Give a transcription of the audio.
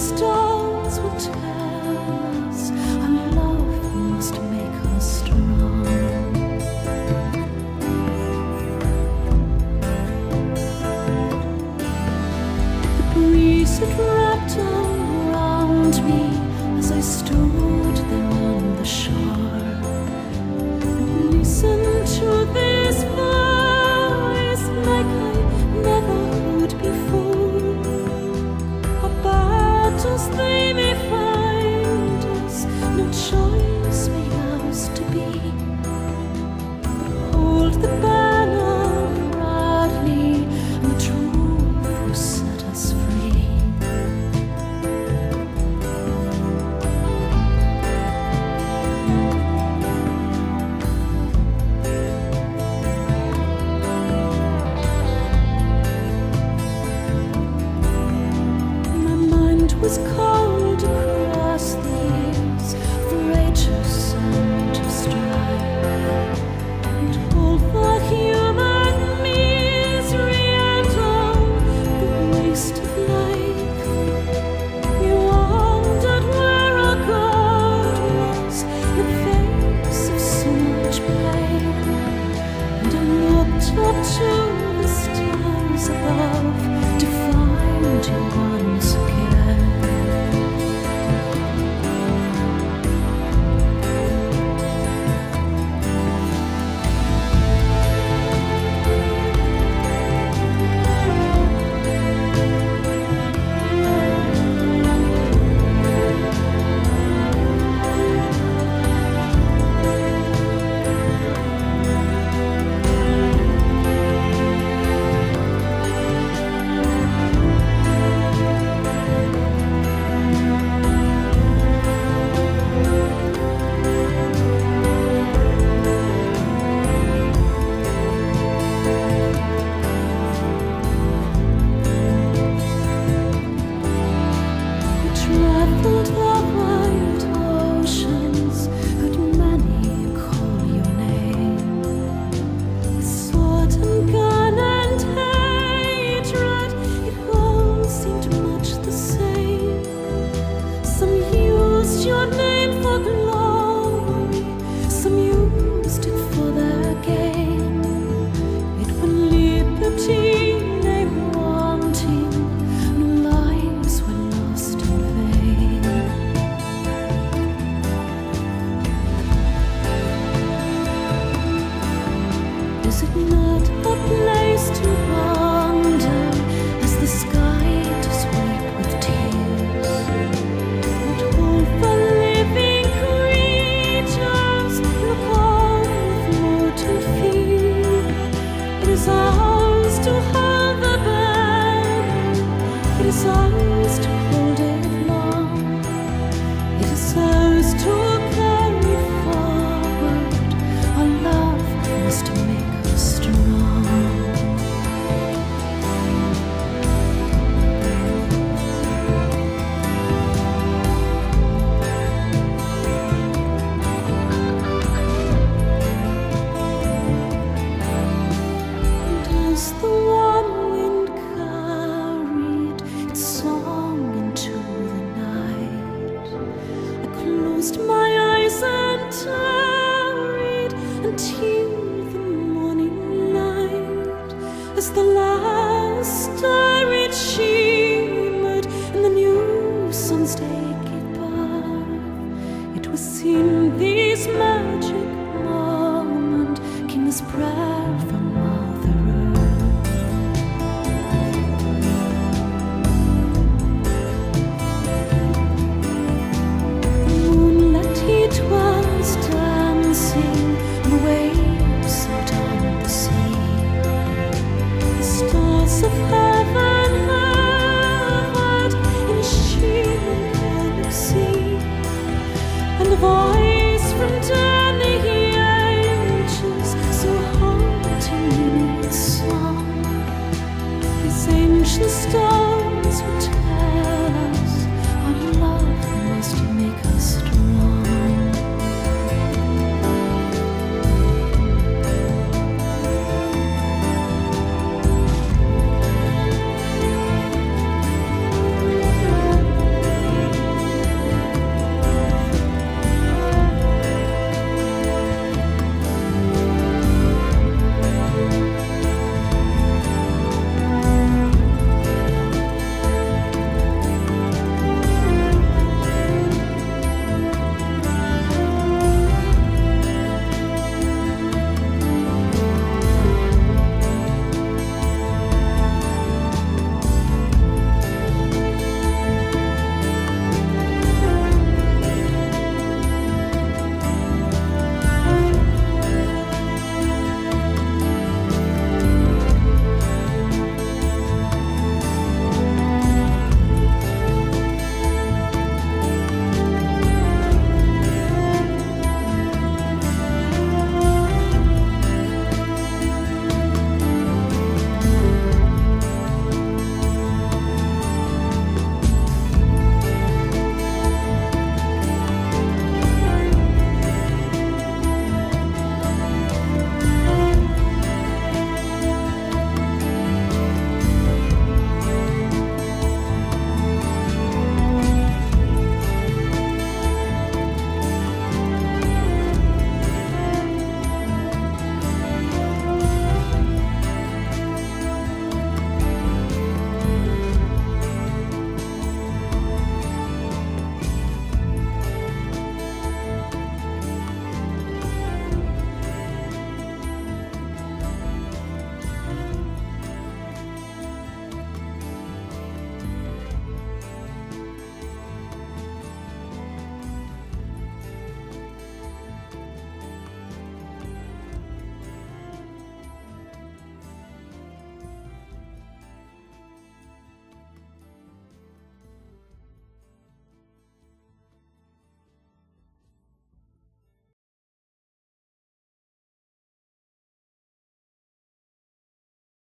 Stones will tell us our love must make us strong. The breeze had wrapped around me as I stood there on the shore and listened to this voice like I never would before. They may find us, no choice may ours to be, but hold the banner proudly, and the truth will set us free. Was cold across the years, the righteous and to strive, and all the human misery and all the waste of life. You wondered where our God was in the face of so much pain, and I looked up to the stars above to find you once again. Is it not a place to wander as the sky does weep with tears? And all the living creatures look on with mortal fear. It is ours to hold the banner. It is ours to hold it long. It is ours to carry forward. Our love must make my eyes and tarried until the morning light, as the last star it shimmered and the new sun's day gave birth. It was in this magic moment came this prayer from Mother Earth. It was dancing away.